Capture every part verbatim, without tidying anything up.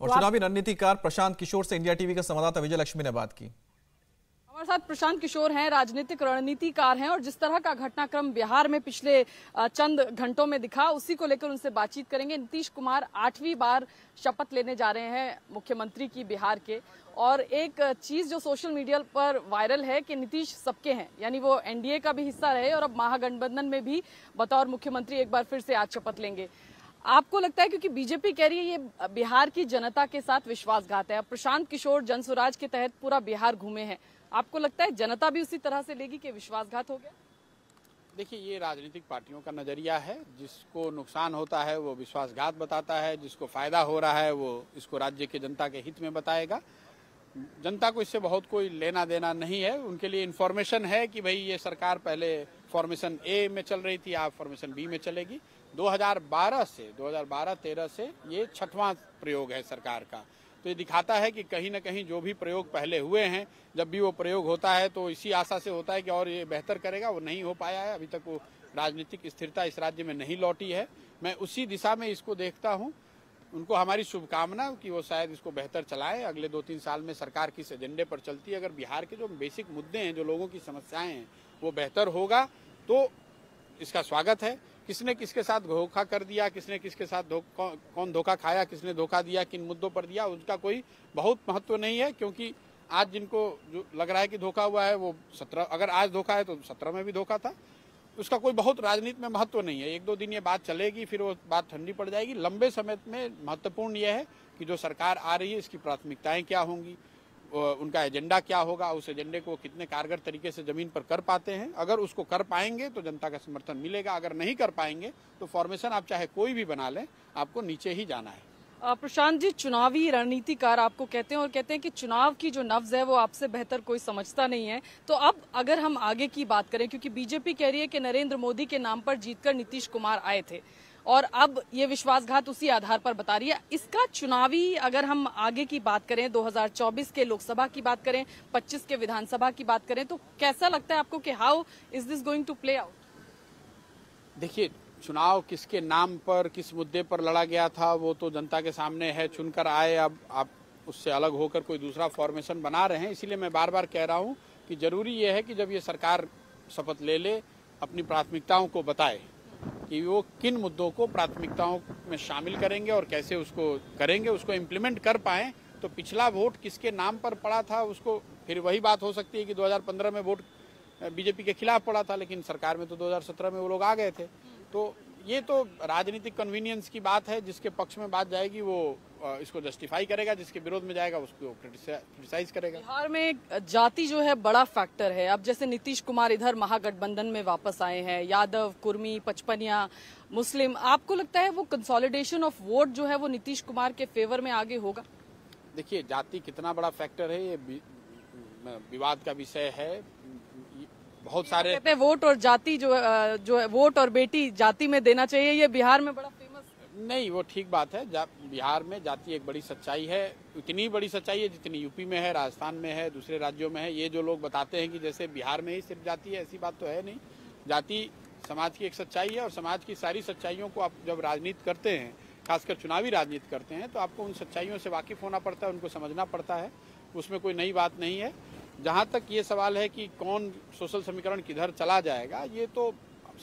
और चुनावी रणनीतिकार प्रशांत किशोर से इंडिया टीवी के संवाददाता विजयलक्ष्मी ने बात की। हमारे साथ प्रशांत किशोर हैं, राजनीतिक रणनीतिकार हैं, और जिस तरह का घटनाक्रम बिहार में पिछले चंद घंटों में दिखा उसी को लेकर उनसे बातचीत करेंगे। नीतीश कुमार आठवीं बार शपथ लेने जा रहे हैं मुख्यमंत्री की बिहार के, और एक चीज जो सोशल मीडिया पर वायरल है कि नीतीश सबके हैं, यानी वो एनडीए का भी हिस्सा रहे और अब महागठबंधन में भी बतौर मुख्यमंत्री एक बार फिर से आज शपथ लेंगे। आपको लगता है, क्योंकि बीजेपी कह रही है ये बिहार की जनता के साथ विश्वासघात है, प्रशांत किशोर जन स्वराज के तहत पूरा बिहार घूमे हैं, आपको लगता है जनता भी उसी तरह से लेगी कि विश्वासघात हो गया? देखिए, ये राजनीतिक पार्टियों का नजरिया है, जिसको नुकसान होता है वो विश्वासघात बताता है, जिसको फायदा हो रहा है वो इसको राज्य के जनता के हित में बताएगा। जनता को इससे बहुत कोई लेना देना नहीं है। उनके लिए इन्फॉर्मेशन है कि भाई ये सरकार पहले फॉर्मेशन ए में चल रही थी, आप फॉर्मेशन बी में चलेगी। दो हज़ार बारह से दो हज़ार बारह तेरह से ये छठवां प्रयोग है सरकार का, तो ये दिखाता है कि कहीं ना कहीं जो भी प्रयोग पहले हुए हैं, जब भी वो प्रयोग होता है तो इसी आशा से होता है कि और ये बेहतर करेगा, वो नहीं हो पाया है। अभी तक वो राजनीतिक स्थिरता इस राज्य में नहीं लौटी है। मैं उसी दिशा में इसको देखता हूँ। उनको हमारी शुभकामना कि वो शायद इसको बेहतर चलाएं। अगले दो तीन साल में सरकार किस एजेंडे पर चलती है, अगर बिहार के जो बेसिक मुद्दे हैं, जो लोगों की समस्याएं हैं, वो बेहतर होगा तो इसका स्वागत है। किसने किसके साथ धोखा कर दिया, किसने किसके साथ कौन धोखा खाया, किसने धोखा दिया, किन मुद्दों पर दिया, उसका कोई बहुत महत्व नहीं है, क्योंकि आज जिनको जो लग रहा है कि धोखा हुआ है वो सत्रह अगर आज धोखा है तो सत्रह में भी धोखा था, उसका कोई बहुत राजनीति में महत्व नहीं है। एक दो दिन ये बात चलेगी, फिर वो बात ठंडी पड़ जाएगी। लंबे समय में महत्वपूर्ण यह है कि जो सरकार आ रही है इसकी प्राथमिकताएं क्या होंगी, उनका एजेंडा क्या होगा, उस एजेंडे को कितने कारगर तरीके से जमीन पर कर पाते हैं। अगर उसको कर पाएंगे तो जनता का समर्थन मिलेगा, अगर नहीं कर पाएंगे तो फॉर्मेशन आप चाहे कोई भी बना लें, आपको नीचे ही जाना है। प्रशांत जी, चुनावी रणनीतिकार आपको कहते हैं और कहते हैं कि चुनाव की जो नब्ज है वो आपसे बेहतर कोई समझता नहीं है। तो अब अगर हम आगे की बात करें, क्योंकि बीजेपी कह रही है कि नरेंद्र मोदी के नाम पर जीतकर नीतीश कुमार आए थे और अब ये विश्वासघात उसी आधार पर बता रही है, इसका चुनावी अगर हम आगे की बात करें, दो हज़ार चौबीस के लोकसभा की बात करें, पच्चीस के विधानसभा की बात करें, तो कैसा लगता है आपको कि how is this going to play out? देखिए, चुनाव किसके नाम पर किस मुद्दे पर लड़ा गया था वो तो जनता के सामने है, चुनकर आए। अब आप उससे अलग होकर कोई दूसरा फॉर्मेशन बना रहे हैं, इसीलिए मैं बार बार कह रहा हूँ कि जरूरी यह है कि जब ये सरकार शपथ ले ले अपनी प्राथमिकताओं को बताए कि वो किन मुद्दों को प्राथमिकताओं में शामिल करेंगे और कैसे उसको करेंगे, उसको इम्प्लीमेंट कर पाएँ। तो पिछला वोट किसके नाम पर पड़ा था उसको, फिर वही बात हो सकती है कि दो हज़ार पंद्रह में वोट बीजेपी के खिलाफ पड़ा था, लेकिन सरकार में तो दो हज़ार सत्रह में वो लोग आ गए थे। तो ये तो राजनीतिक कन्वीनियंस की बात है, जिसके पक्ष में बात जाएगी वो इसको जस्टिफाई करेगा, जिसके विरोध में जाएगा उसको क्रिटिसाइज करेगा। बिहार में जाति जो है बड़ा फैक्टर है। अब जैसे नीतीश कुमार इधर महागठबंधन में वापस आए हैं, यादव, कुर्मी, पचपनिया, मुस्लिम, आपको लगता है वो कंसोलिडेशन ऑफ वोट जो है वो नीतीश कुमार के फेवर में आगे होगा? देखिए, जाति कितना बड़ा फैक्टर है ये विवाद का विषय है। बहुत सारे कहते हैं वोट और जाति जो जो है, वोट और बेटी जाति में देना चाहिए, ये बिहार में बड़ा फेमस है। नहीं, वो ठीक बात है, बिहार में जाति एक बड़ी सच्चाई है, इतनी बड़ी सच्चाई है जितनी यूपी में है, राजस्थान में है, दूसरे राज्यों में है। ये जो लोग बताते हैं कि जैसे बिहार में ही सिर्फ जाति है, ऐसी बात तो है नहीं। जाति समाज की एक सच्चाई है और समाज की सारी सच्चाइयों को आप जब राजनीति करते हैं, खासकर चुनावी राजनीति करते हैं, तो आपको उन सच्चाइयों से वाकिफ होना पड़ता है, उनको समझना पड़ता है, उसमें कोई नई बात नहीं है। जहाँ तक ये सवाल है कि कौन सोशल समीकरण किधर चला जाएगा, ये तो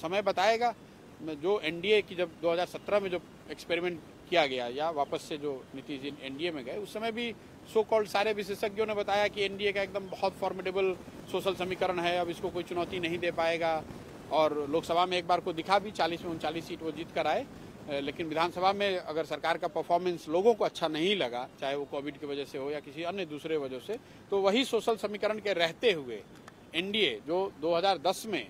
समय बताएगा। जो एनडीए की जब दो हज़ार सत्रह में जो एक्सपेरिमेंट किया गया या वापस से जो नीतीश जी एनडीए में गए, उस समय भी सो कॉल्ड सारे विशेषज्ञों ने बताया कि एनडीए का एकदम बहुत फॉर्मेडेबल सोशल समीकरण है, अब इसको कोई चुनौती नहीं दे पाएगा। और लोकसभा में एक बार को दिखा भी, चालीस में उनचालीस सीट वो जीत कर आए, लेकिन विधानसभा में अगर सरकार का परफॉर्मेंस लोगों को अच्छा नहीं लगा, चाहे वो कोविड की वजह से हो या किसी अन्य दूसरे वजह से, तो वही सोशल समीकरण के रहते हुए एनडीए जो दो हज़ार दस में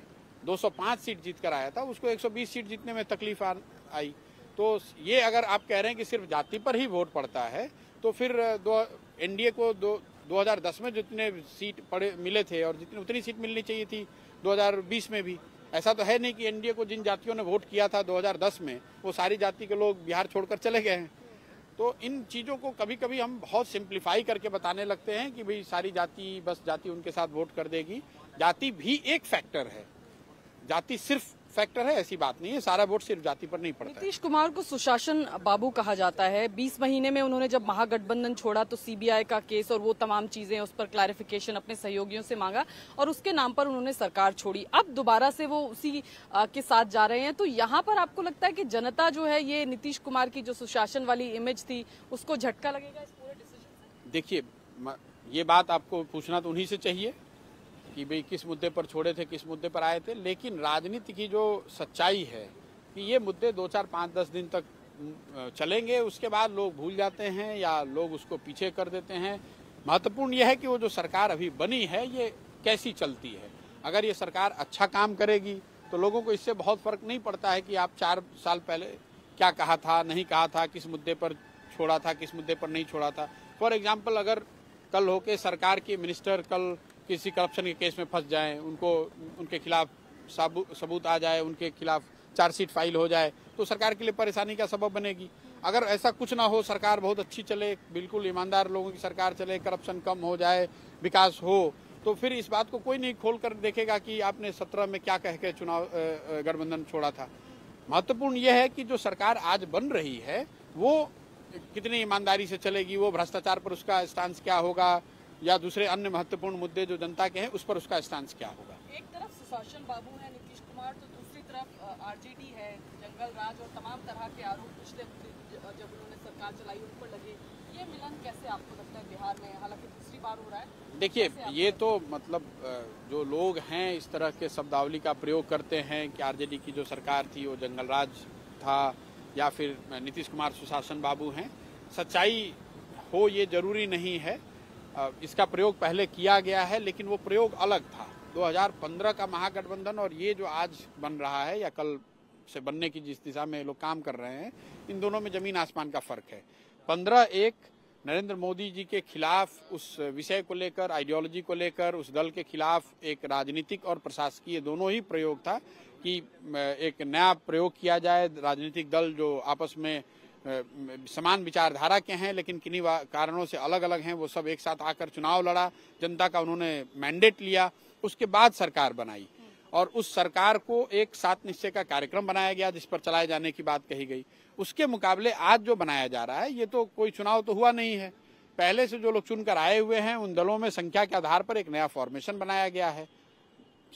दो सौ पाँच सीट जीत कर आया था, उसको एक सौ बीस सीट जीतने में तकलीफ आई। तो ये अगर आप कह रहे हैं कि सिर्फ जाति पर ही वोट पड़ता है, तो फिर दो एनडीए को दो दो हज़ार दस में जितने सीट पड़े मिले थे और जितनी उतनी सीट मिलनी चाहिए थी दो हज़ार बीस में भी, ऐसा तो है नहीं कि एनडीए को जिन जातियों ने वोट किया था दो हज़ार दस में वो सारी जाति के लोग बिहार छोड़कर चले गए हैं। तो इन चीज़ों को कभी कभी हम बहुत सिंप्लीफाई करके बताने लगते हैं कि भाई सारी जाति, बस जाति उनके साथ वोट कर देगी। जाति भी एक फैक्टर है, जाति सिर्फ फैक्टर है, ऐसी बात नहीं है। सारा वोट सिर्फ जाति पर नहीं पड़ता। नीतीश कुमार को सुशासन बाबू कहा जाता है। बीस महीने में उन्होंने जब महागठबंधन छोड़ा तो सीबीआई का केस और वो तमाम चीजें, उस पर क्लैरिफिकेशन अपने सहयोगियों से मांगा और उसके नाम पर उन्होंने सरकार छोड़ी। अब दोबारा से वो उसी के साथ जा रहे हैं, तो यहाँ पर आपको लगता है कि जनता जो है ये नीतीश कुमार की जो सुशासन वाली इमेज थी उसको झटका लगेगा इस पूरे डिसीजन से? देखिए, ये बात आपको पूछना तो उन्हीं से चाहिए कि भाई किस मुद्दे पर छोड़े थे, किस मुद्दे पर आए थे। लेकिन राजनीति की जो सच्चाई है कि ये मुद्दे दो चार पाँच दस दिन तक चलेंगे, उसके बाद लोग भूल जाते हैं या लोग उसको पीछे कर देते हैं। महत्वपूर्ण यह है कि वो जो सरकार अभी बनी है ये कैसी चलती है। अगर ये सरकार अच्छा काम करेगी तो लोगों को इससे बहुत फर्क नहीं पड़ता है कि आप चार साल पहले क्या कहा था, नहीं कहा था, किस मुद्दे पर छोड़ा था, किस मुद्दे पर नहीं छोड़ा था। फॉर एग्जाम्पल, अगर कल होके सरकार के मिनिस्टर कल किसी करप्शन के केस में फंस जाएं, उनको उनके खिलाफ सबू, सबूत आ जाए, उनके खिलाफ चार्जशीट फाइल हो जाए तो सरकार के लिए परेशानी का सबब बनेगी। अगर ऐसा कुछ ना हो, सरकार बहुत अच्छी चले, बिल्कुल ईमानदार लोगों की सरकार चले, करप्शन कम हो जाए, विकास हो, तो फिर इस बात को कोई नहीं खोल कर देखेगा कि आपने सत्रह में क्या कह के चुनाव गठबंधन छोड़ा था। महत्वपूर्ण यह है कि जो सरकार आज बन रही है वो कितनी ईमानदारी से चलेगी, वो भ्रष्टाचार पर उसका स्टांस क्या होगा या दूसरे अन्य महत्वपूर्ण मुद्दे जो जनता के हैं उस पर उसका स्टांस क्या होगा। एक तरफ सुशासन बाबू है नीतीश कुमार, तो दूसरी तरफ आरजेडी है, जंगल राज और तमाम तरह के आरोप पिछले जब उन्होंने सरकार चलाई उन पर लगे। ये मिलन कैसे आपको लगता है बिहार में, हालांकि दूसरी बार हो रहा है? देखिए, ये तो मतलब जो लोग हैं इस तरह के शब्दावली का प्रयोग करते हैं कि आरजेडी की जो सरकार थी वो जंगल राज था या फिर नीतीश कुमार सुशासन बाबू हैं। सच्चाई हो ये जरूरी नहीं है। इसका प्रयोग पहले किया गया है लेकिन वो प्रयोग अलग था। दो हज़ार पंद्रह का महागठबंधन और ये जो आज बन रहा है या कल से बनने की जिस दिशा में लोग काम कर रहे हैं, इन दोनों में जमीन आसमान का फर्क है। पंद्रह एक नरेंद्र मोदी जी के खिलाफ, उस विषय को लेकर, आइडियोलॉजी को लेकर, उस दल के खिलाफ एक राजनीतिक और प्रशासकीय दोनों ही प्रयोग था कि एक नया प्रयोग किया जाए। राजनीतिक दल जो आपस में समान विचारधारा के हैं लेकिन किन्हीं कारणों से अलग अलग हैं, वो सब एक साथ आकर चुनाव लड़ा, जनता का उन्होंने मैंडेट लिया, उसके बाद सरकार बनाई और उस सरकार को एक सात निश्चय का कार्यक्रम बनाया गया जिस पर चलाए जाने की बात कही गई। उसके मुकाबले आज जो बनाया जा रहा है ये तो कोई चुनाव तो हुआ नहीं है। पहले से जो लोग चुनकर आए हुए हैं उन दलों में संख्या के आधार पर एक नया फॉर्मेशन बनाया गया है।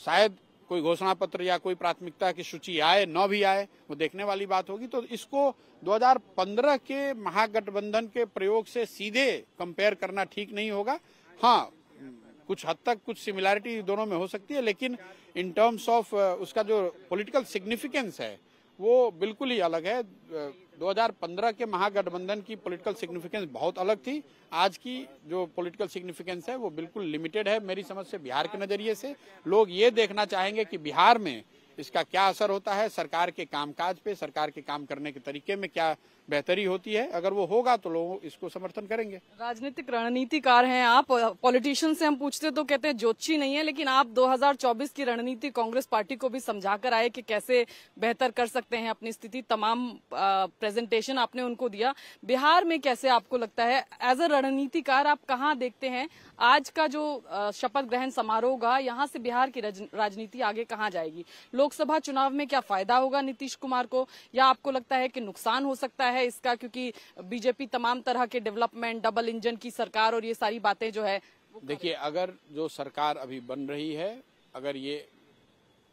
शायद कोई घोषणा पत्र या कोई प्राथमिकता की सूची आए, न भी आए, वो देखने वाली बात होगी। तो इसको दो हज़ार पंद्रह के महागठबंधन के प्रयोग से सीधे कंपेयर करना ठीक नहीं होगा। हाँ, कुछ हद तक कुछ सिमिलैरिटी दोनों में हो सकती है लेकिन इन टर्म्स ऑफ उसका जो पॉलिटिकल सिग्निफिकेंस है वो बिल्कुल ही अलग है। दो हज़ार पंद्रह के महागठबंधन की पॉलिटिकल सिग्निफिकेंस बहुत अलग थी, आज की जो पॉलिटिकल सिग्निफिकेंस है वो बिल्कुल लिमिटेड है। मेरी समझ से बिहार के नज़रिए से लोग ये देखना चाहेंगे कि बिहार में इसका क्या असर होता है, सरकार के कामकाज पे, सरकार के काम करने के तरीके में क्या बेहतरी होती है। अगर वो होगा तो लोग इसको समर्थन करेंगे। राजनीतिक रणनीतिकार हैं आप, पॉलिटिशियंस से हम पूछते तो कहते हैं ज्योतिषी नहीं है, लेकिन आप दो हज़ार चौबीस की रणनीति कांग्रेस पार्टी को भी समझा कर आए कि कैसे बेहतर कर सकते हैं अपनी स्थिति। तमाम प्रेजेंटेशन आपने उनको दिया। बिहार में कैसे आपको लगता है, एज अ रणनीतिकार आप कहाँ देखते हैं आज का जो शपथ ग्रहण समारोह होगा, यहाँ से बिहार की राजनीति आगे कहाँ जाएगी? लोकसभा चुनाव में क्या फायदा होगा नीतीश कुमार को, या आपको लगता है कि नुकसान हो सकता है इसका, क्योंकि बीजेपी तमाम तरह के डेवलपमेंट, डबल इंजन की सरकार और ये सारी बातें जो है? देखिए, अगर जो सरकार अभी बन रही है, अगर ये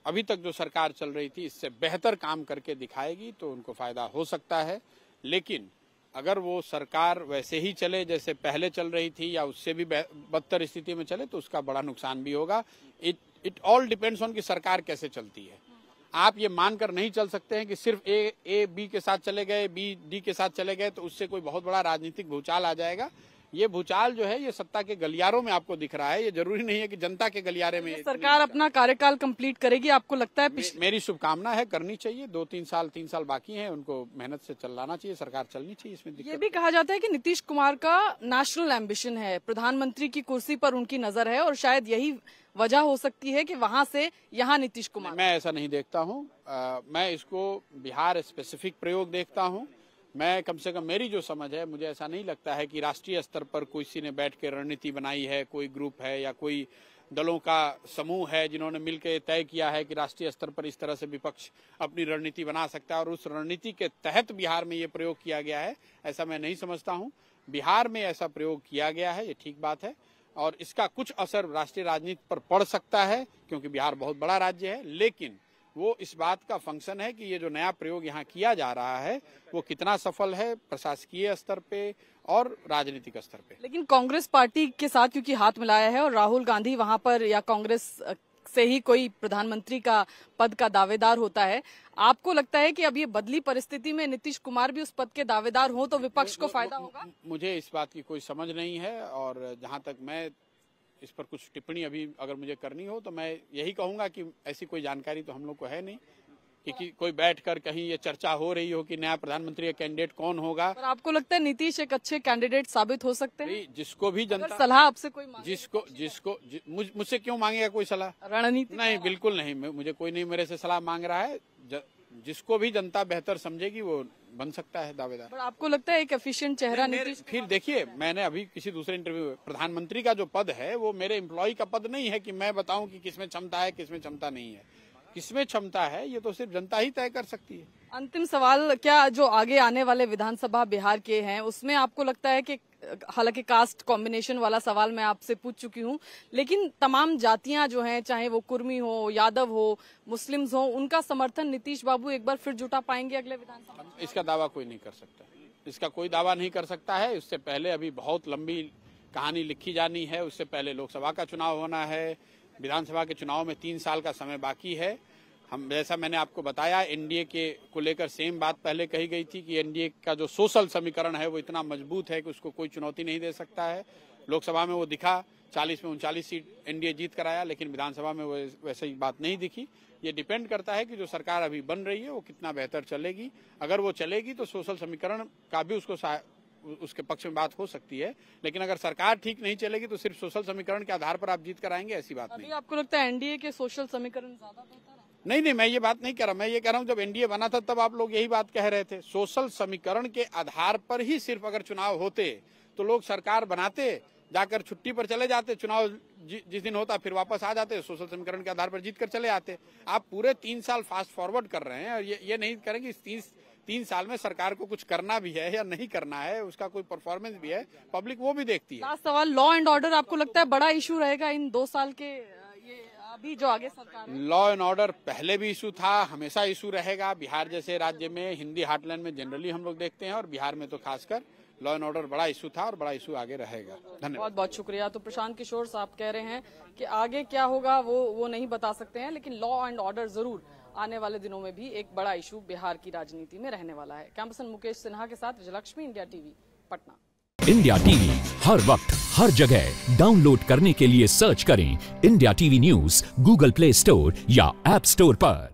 अभी तक जो सरकार चल रही थी इससे बेहतर काम करके दिखाएगी तो उनको फायदा हो सकता है। लेकिन अगर वो सरकार वैसे ही चले जैसे पहले चल रही थी या उससे भी बदतर स्थिति में चले तो उसका बड़ा नुकसान भी होगा। It it all depends on कि सरकार कैसे चलती है। आप ये मानकर नहीं चल सकते हैं कि सिर्फ ए ए बी के साथ चले गए, बी डी के साथ चले गए तो उससे कोई बहुत बड़ा राजनीतिक भूचाल आ जाएगा। ये भूचाल जो है ये सत्ता के गलियारों में आपको दिख रहा है, ये जरूरी नहीं है कि जनता के गलियारे में। सरकार अपना कार्यकाल कंप्लीट करेगी आपको लगता है? मे, मेरी शुभकामना है, करनी चाहिए। दो तीन साल तीन साल बाकी हैं, उनको मेहनत से चलाना चाहिए, सरकार चलनी चाहिए। इसमें ये भी कहा जाता है कि नीतीश कुमार का नेशनल एम्बिशन है, प्रधानमंत्री की कुर्सी पर उनकी नजर है और शायद यही वजह हो सकती है कि वहाँ से यहाँ नीतीश कुमार। मैं ऐसा नहीं देखता हूँ, मैं इसको बिहार स्पेसिफिक प्रयोग देखता हूँ। मैं कम से कम मेरी जो समझ है, मुझे ऐसा नहीं लगता है कि राष्ट्रीय स्तर पर किसी ने बैठ के रणनीति बनाई है, कोई ग्रुप है या कोई दलों का समूह है जिन्होंने मिलकर तय किया है कि राष्ट्रीय स्तर पर इस तरह से विपक्ष अपनी रणनीति बना सकता है और उस रणनीति के तहत बिहार में ये प्रयोग किया गया है, ऐसा मैं नहीं समझता हूँ। बिहार में ऐसा प्रयोग किया गया है ये ठीक बात है और इसका कुछ असर राष्ट्रीय राजनीति पर पड़ सकता है क्योंकि बिहार बहुत बड़ा राज्य है, लेकिन वो इस बात का फंक्शन है कि ये जो नया प्रयोग यहाँ किया जा रहा है वो कितना सफल है प्रशासकीय स्तर पे और राजनीतिक स्तर पे। लेकिन कांग्रेस पार्टी के साथ क्योंकि हाथ मिलाया है और राहुल गांधी वहाँ पर या कांग्रेस से ही कोई प्रधानमंत्री का पद का दावेदार होता है, आपको लगता है कि अब ये बदली परिस्थिति में नीतीश कुमार भी उस पद के दावेदार हों तो विपक्ष को फायदा होगा? मुझे इस बात की कोई समझ नहीं है और जहाँ तक मैं इस पर कुछ टिप्पणी अभी अगर मुझे करनी हो तो मैं यही कहूँगा कि ऐसी कोई जानकारी तो हम लोग को है नहीं कि कोई बैठकर कहीं ये चर्चा हो रही हो कि नया प्रधानमंत्री कैंडिडेट कौन होगा। पर आपको लगता है नीतीश एक अच्छे कैंडिडेट साबित हो सकते हैं? जिसको भी जनता सलाह आपसे कोई मांगे जिसको जिसको जि, मुझ, मुझसे क्यों मांगेगा कोई सलाह? रणनीति नहीं, बिल्कुल नहीं, मुझे कोई नहीं मेरे से सलाह मांग रहा है। ज, जिसको भी जनता बेहतर समझेगी वो बन सकता है दावेदार। पर आपको लगता है एक एफिशिएंट चेहरा नीतीश? फिर देखिए, मैंने अभी किसी दूसरे इंटरव्यू में प्रधानमंत्री का जो पद है वो मेरे एम्प्लॉय का पद नहीं है कि मैं बताऊँ कि किसमें क्षमता है किसमें क्षमता नहीं है। किसमें क्षमता है ये तो सिर्फ जनता ही तय कर सकती है। अंतिम सवाल, क्या जो आगे आने वाले विधानसभा बिहार के हैं उसमें आपको लगता है कि, हालांकि कास्ट कॉम्बिनेशन वाला सवाल मैं आपसे पूछ चुकी हूं, लेकिन तमाम जातियां जो हैं चाहे वो कुर्मी हो, यादव हो, मुस्लिम्स हो, उनका समर्थन नीतीश बाबू एक बार फिर जुटा पाएंगे अगले विधानसभा? इसका दावा कोई नहीं कर सकता, इसका कोई दावा नहीं कर सकता है। उससे पहले अभी बहुत लंबी कहानी लिखी जानी है, उससे पहले लोकसभा का चुनाव होना है, विधानसभा के चुनाव में तीन साल का समय बाकी है। हम जैसा मैंने आपको बताया एनडीए के को लेकर सेम बात पहले कही गई थी कि एनडीए का जो सोशल समीकरण है वो इतना मजबूत है कि उसको कोई चुनौती नहीं दे सकता है। लोकसभा में वो दिखा चालीस में उनचालीस सीट एनडीए जीत कराया, लेकिन विधानसभा में वो वैसे ही बात नहीं दिखी। ये डिपेंड करता है कि जो सरकार अभी बन रही है वो कितना बेहतर चलेगी। अगर वो चलेगी तो सोशल समीकरण का भी उसको उसके पक्ष में बात हो सकती है, लेकिन अगर सरकार ठीक नहीं चलेगी तो सिर्फ सोशल समीकरण के आधार पर आप जीत कराएंगे ऐसी बात नहीं। आपको लगता है एनडीए के सोशल समीकरण ज्यादा? नहीं नहीं, मैं ये बात नहीं कह रहा, मैं ये कह रहा हूँ जब एनडीए बना था तब आप लोग यही बात कह रहे थे। सोशल समीकरण के आधार पर ही सिर्फ अगर चुनाव होते तो लोग सरकार बनाते, जाकर छुट्टी पर चले जाते, चुनाव जि, जिस दिन होता फिर वापस आ जाते, सोशल समीकरण के आधार पर जीत कर चले आते। आप पूरे तीन साल फास्ट फॉरवर्ड कर रहे हैं और ये ये नहीं करें कि इस तीन तीन साल में सरकार को कुछ करना भी है या नहीं करना है, उसका कोई परफॉर्मेंस भी है, पब्लिक वो भी देखती है। लास्ट सवाल, लॉ एंड ऑर्डर आपको लगता है बड़ा इशू रहेगा इन दो साल के? ये अभी जो आगे सरकार, लॉ एंड ऑर्डर पहले भी इशू था, हमेशा इशू रहेगा। बिहार जैसे राज्य में हिंदी हार्टलैंड में जनरली हम लोग देखते हैं और बिहार में तो खासकर लॉ एंड ऑर्डर बड़ा इशू था और बड़ा इशू आगे रहेगा। धन्यवाद, बहुत बहुत शुक्रिया। तो प्रशांत किशोर साहब कह रहे हैं कि आगे क्या होगा वो वो नहीं बता सकते हैं, लेकिन लॉ एंड ऑर्डर जरूर आने वाले दिनों में भी एक बड़ा इशू बिहार की राजनीति में रहने वाला है। कैंपसन मुकेश सिन्हा के साथ Vijayalakshmi, India TV Patna. India TV हर वक्त हर जगह डाउनलोड करने के लिए सर्च करें India TV news Google play store या ऐप स्टोर पर।